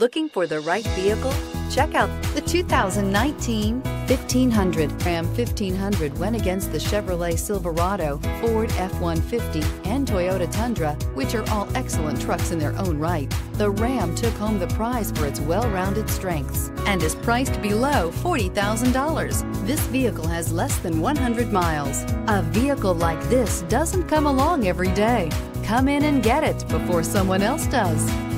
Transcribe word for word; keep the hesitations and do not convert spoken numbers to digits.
Looking for the right vehicle? Check out the two thousand nineteen fifteen hundred. Ram fifteen hundred went against the Chevrolet Silverado, Ford F one fifty, and Toyota Tundra, which are all excellent trucks in their own right. The Ram took home the prize for its well-rounded strengths and is priced below forty thousand dollars. This vehicle has less than one hundred miles. A vehicle like this doesn't come along every day. Come in and get it before someone else does.